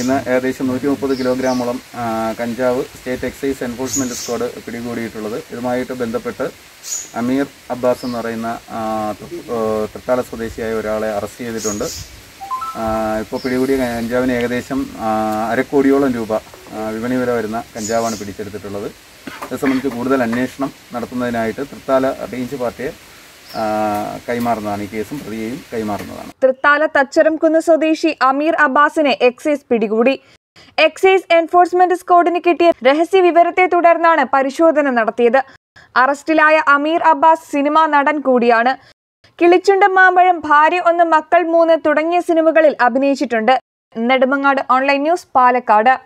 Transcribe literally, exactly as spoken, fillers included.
ഇന്ന് ഏകദേശം നൂറ്റി മുപ്പത് കിലോഗ്രാമോളം കഞ്ചാവ് സ്റ്റേറ്റ് എക്സൈസ് എൻഫോഴ്സ്മെന്റ് സ്ക്വാഡ് പിടികൂടിയിട്ടുള്ളത്. ഇതുമായിട്ട് ബന്ധപ്പെട്ട് അമീർ അബ്ബാസ് എന്ന് പറയുന്ന തൃത്താല സ്വദേശിയായ ഒരാളെ അറസ്റ്റ് ചെയ്തിട്ടുണ്ട്. ഇപ്പോൾ പിടികൂടിയ കഞ്ചാവിന് ഏകദേശം അരക്കോടിയോളം രൂപ വിപണി വില വരുന്ന കഞ്ചാവാണ് പിടിച്ചെടുത്തിട്ടുള്ളത്. ഇത് സംബന്ധിച്ച് കൂടുതൽ അന്വേഷണം നടത്തുന്നതിനായിട്ട് തൃത്താല റേഞ്ച് പാർട്ടിയെ കൈമാറുന്നതാണ് ഈ കേസും പ്രതിയെയും കൈമാറുന്നതാണ്. തൃത്താല തച്ചറംകുന്ന് സ്വദേശി അമീർ അബ്ബാസിനെ എക്സൈസ് പിടികൂടി. എക്സൈസ് എൻഫോഴ്സ്മെന്റ് സ്ക്വാഡിന് കിട്ടിയ രഹസ്യ വിവരത്തെ തുടർന്നാണ് പരിശോധന നടത്തിയത്. അറസ്റ്റിലായ അമീർ അബ്ബാസ് സിനിമാ നടൻ കൂടിയാണ്. കിളിച്ചുണ്ട മാമ്പഴം, ഭാര്യ ഒന്ന്, മക്കൾ മൂന്ന് തുടങ്ങിയ സിനിമകളിൽ അഭിനയിച്ചിട്ടുണ്ട്. Nedumangad online news, Palakkad.